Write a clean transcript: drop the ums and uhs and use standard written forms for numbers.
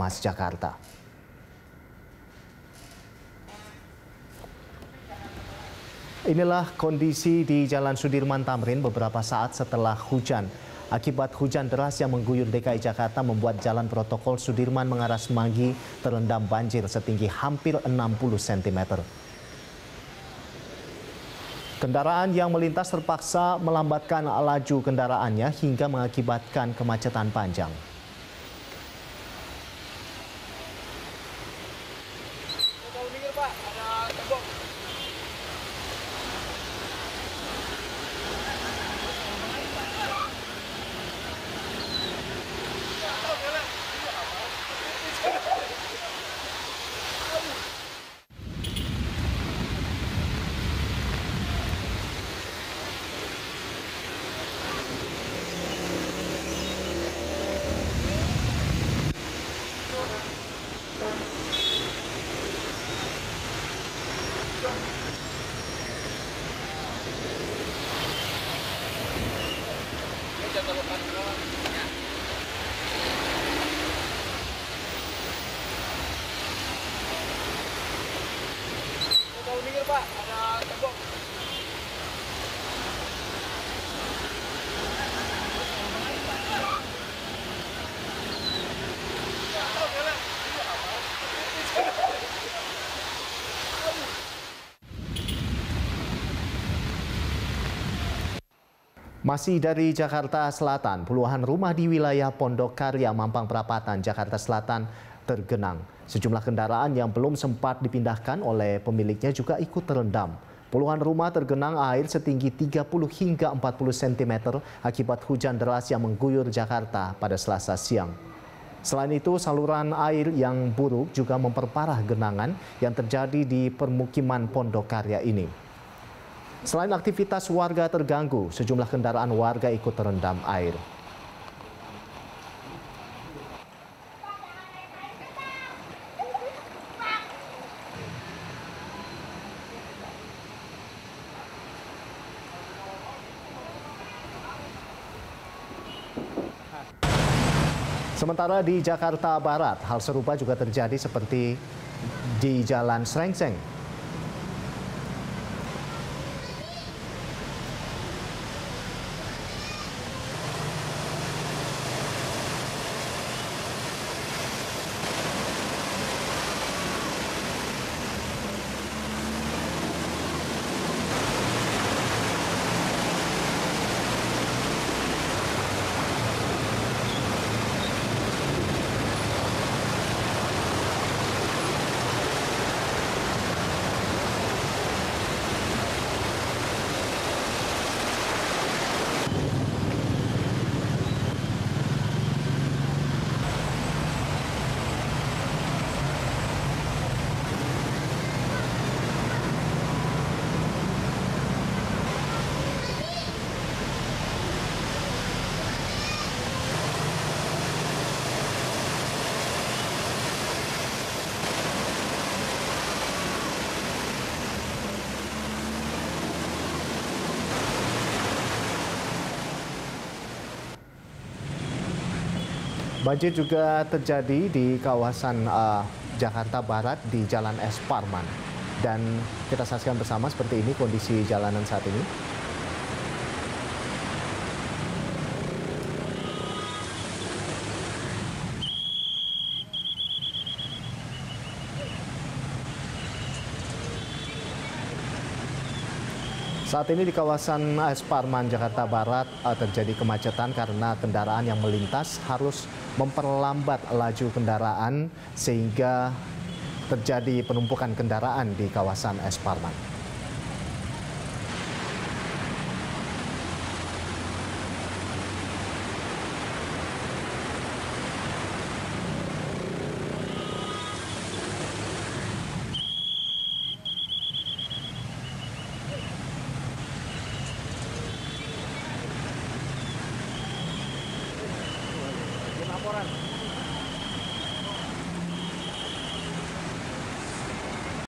Mas Jakarta. Inilah kondisi di Jalan Sudirman Tamrin beberapa saat setelah hujan. Akibat hujan deras yang mengguyur DKI Jakarta membuat Jalan Protokol Sudirman mengarah Semanggi terendam banjir setinggi hampir 60 cm. Kendaraan yang melintas terpaksa melambatkan laju kendaraannya hingga mengakibatkan kemacetan panjang. Pak, ada tembok. Masih dari Jakarta Selatan, puluhan rumah di wilayah Pondok Karya, Mampang Perapatan, Jakarta Selatan tergenang. Sejumlah kendaraan yang belum sempat dipindahkan oleh pemiliknya juga ikut terendam. Puluhan rumah tergenang air setinggi 30 hingga 40 cm akibat hujan deras yang mengguyur Jakarta pada Selasa siang. Selain itu, saluran air yang buruk juga memperparah genangan yang terjadi di permukiman Pondok Karya ini. Selain aktivitas warga terganggu, sejumlah kendaraan warga ikut terendam air. Sementara di Jakarta Barat, hal serupa juga terjadi seperti di Jalan Srengseng. Banjir juga terjadi di kawasan Jakarta Barat di Jalan S. Parman. Dan kita saksikan bersama seperti ini kondisi jalanan saat ini. Saat ini di kawasan S. Parman, Jakarta Barat terjadi kemacetan karena kendaraan yang melintas harus memperlambat laju kendaraan sehingga terjadi penumpukan kendaraan di kawasan S. Parman. Orang